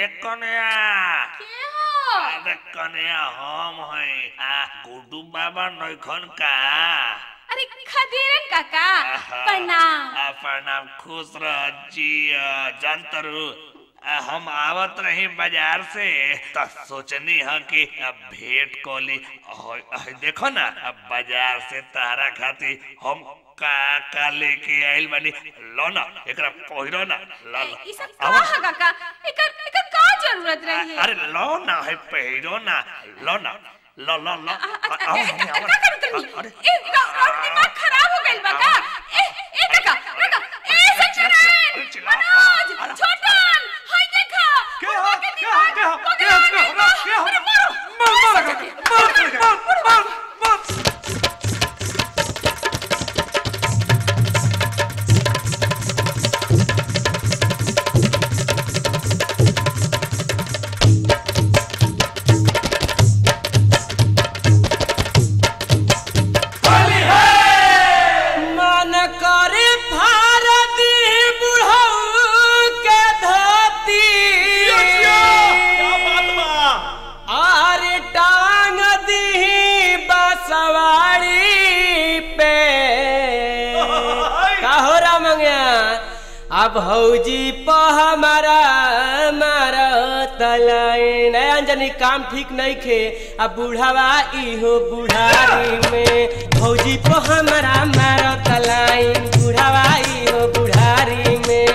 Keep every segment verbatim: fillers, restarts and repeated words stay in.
रे कन्या के हो? अरे कन्या हम है गुड्डू बाबा नौखन का। अरे खदेरन काका प्रणाम। प्रणाम, खुश रह जी। जानतरू हम आवत रही बाजार से तो सोचनी है कि अब भेंट कोली। देखो ना अब बाजार से तारा खाती हम का का लेके आइल बानी। लो ना एकरा पहिरो ना। लो ई सब का हगा का एकर एकर का जरूरत रही है? अरे लो ना है पहिरो ना। लो ना लो लो लो। अरे ए और दिमाग खराब हो गइल बा का। ए ए काका काका ए सचिन मनोज छोटन हाय देखा के हो के हो के हो के हो के हो। अरे मारो मार मार मार मार मार। अब हौजी पर हमारा मारा तलाए नया जनी काम ठीक नहीं खे। अब बूढ़ावा इहो बुढ़ारी में हौजी पर हमारा मारा तलाए बूढ़ावा इहो बुढ़ारी में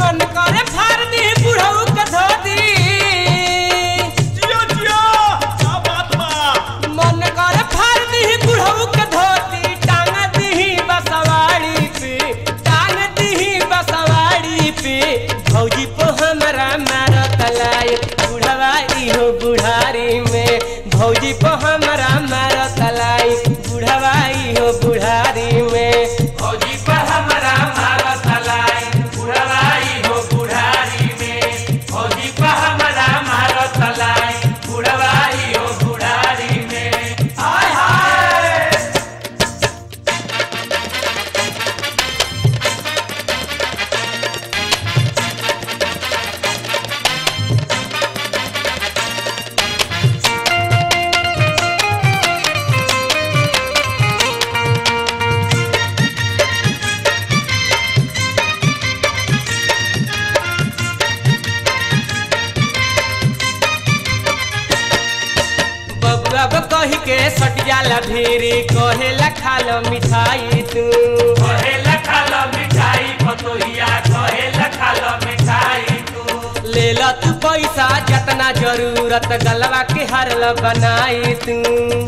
कौन करे भार दी बूढ़ऊ के धोती। जियो जियो क्या बात बा। मन करे भार दी बूढ़ऊ के धोती टांग दी बसवाड़ी पे टांग दी बसवाड़ी भौजी पो हमारा मारा तलाए बुढ़ावा इहो बुढ़ारी में भौजी पो हमारा मारा तलाए बुढ़ावा इहो बुढ़ारी में भौजी पो हमारा मारा तलाए बुढ़ावा इहो बुढ़ारी में भौजी पो हमारा मारा तलाए बुढ़ावा इहो बुढ़ारी में। हाय हाय सटियाला भेरी कहेला खालो मिठाई तू कहेला खालो मिठाई पतोहिया कहेला खालो मिठाई तू लेला तू पैसा जतना जरूरत गलवा के हरला बनाई तू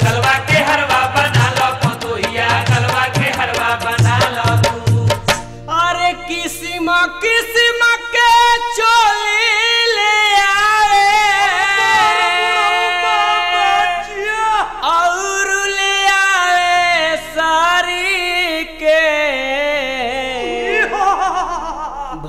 गलवा के हरवा बना लो पतोहिया गलवा के हरवा बना लो तू। अरे किस्म किस्म के चोली ले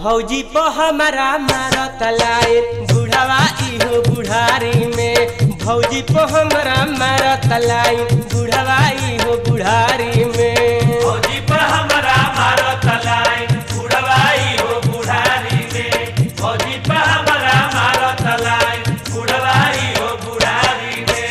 भौजी पो हमारा मारा तलाए बुढ़ावा इहो बुढ़ारी में भौजी पो हमारा मारा तलाए बुढ़ावा इहो बुढ़ारी में भौजी पो हमारा मारा तलाए बुढ़ावा इहो बुढ़ारी में भौजी पो हमारा मारा तलाए बुढ़ावा इहो बुढ़ारी में।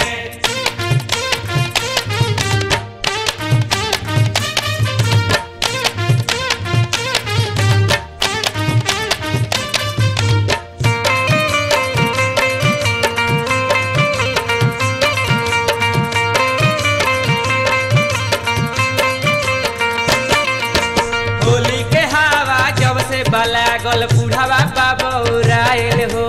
लागल बुढ़ावा बाबरायल हो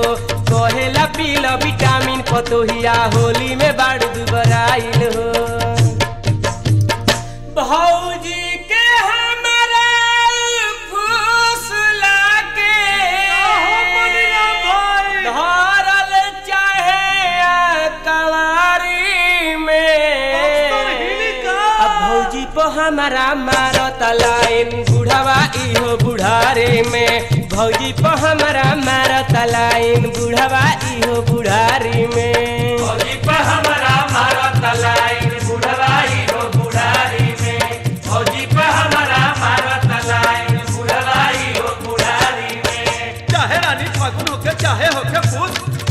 कहेला पीला विटामिन पतोहिया होली में बाढ़ दुबरायल हो। भौजी के हमारा फूसला के धरल चाहे कवारी में अब भौजी पो हमारा मारा तलाइन बुढ़ावा इहो बुढ़ारी में भौजी पो हमारा मारा तलाइन बुढ़ावा इहो बुढ़ारी में भौजी पो हमारा मारा तलाइन बुढ़ावा इहो बुढ़ारी में भौजी पो हमारा मारा तलाइन बुढ़ावा इहो बुढ़ारी में। चाहे रानी फागुन होके चाहे होके फूल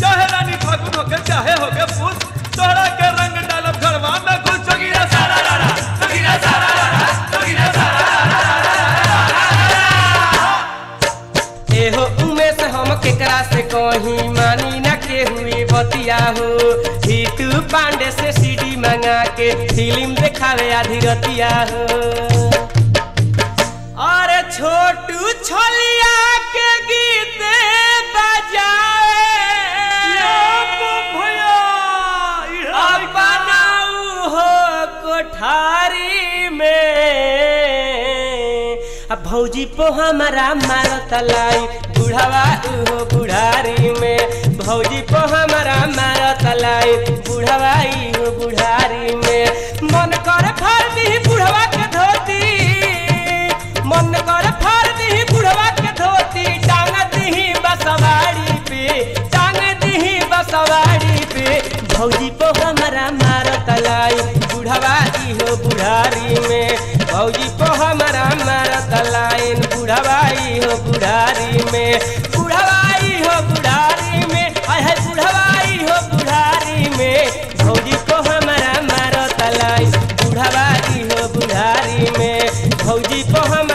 कहीं मानी न के हुई बतिया हो। हितू पांडे से सीडी मंगा के फिल्म देखा ले आधी रतिया हो। अरे छोटू छलिया के गीत भौजी पो हमारा मारत लाई बुढ़ावा उहो बुढ़ारी में। भौजी पो हमारा मारत लाई बुढ़ावा उहो बुढ़ारी में। मन कर फाड़ दी बुढ़वा के धोती, मन कर फाड़ दी बुढ़वा के धोती, टांग दी बसवाड़ी पे, टांग दी बसवाड़ी पे। भौजी पो हमारा मारत लाई बुढ़वा उहो बुढ़ारी में। भौजी पो हमारा बुढ़ावाई हो बुढ़ारी में, बुढ़ावाई हो बुढ़ारी में, अह बुढ़ावाई हो बुढ़ारी में। भौजी को हमारा मारत लाई बुढ़ावाई हो बुढ़ारी में। भौजी को हम